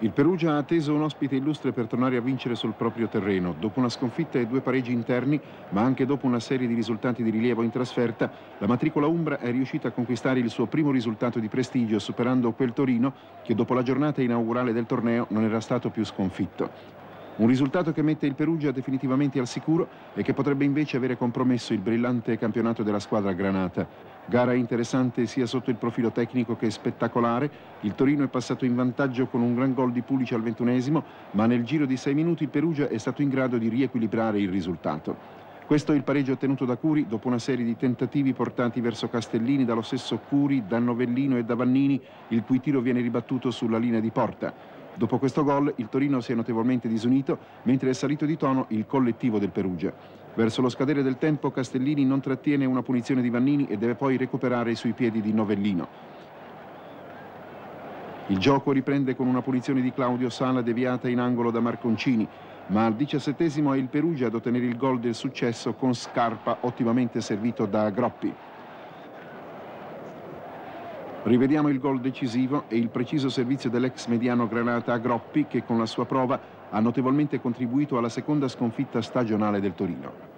Il Perugia ha atteso un ospite illustre per tornare a vincere sul proprio terreno. Dopo una sconfitta e 2 pareggi interni, ma anche dopo una serie di risultati di rilievo in trasferta, la matricola umbra è riuscita a conquistare il suo primo risultato di prestigio, superando quel Torino che dopo la giornata inaugurale del torneo non era stato più sconfitto. Un risultato che mette il Perugia definitivamente al sicuro e che potrebbe invece avere compromesso il brillante campionato della squadra granata. Gara interessante sia sotto il profilo tecnico che spettacolare. Il Torino è passato in vantaggio con un gran gol di Pulici al 21°, ma nel giro di 6 minuti il Perugia è stato in grado di riequilibrare il risultato. Questo è il pareggio ottenuto da Curi dopo una serie di tentativi portati verso Castellini dallo stesso Curi, da Novellino e da Vannini, il cui tiro viene ribattuto sulla linea di porta. Dopo questo gol il Torino si è notevolmente disunito, mentre è salito di tono il collettivo del Perugia. Verso lo scadere del tempo Castellini non trattiene una punizione di Vannini e deve poi recuperare sui piedi di Novellino. Il gioco riprende con una punizione di Claudio Sala deviata in angolo da Marconcini, ma al 17° è il Perugia ad ottenere il gol del successo con Scarpa ottimamente servito da Agroppi. Rivediamo il gol decisivo e il preciso servizio dell'ex mediano granata Agroppi, che con la sua prova ha notevolmente contribuito alla seconda sconfitta stagionale del Torino.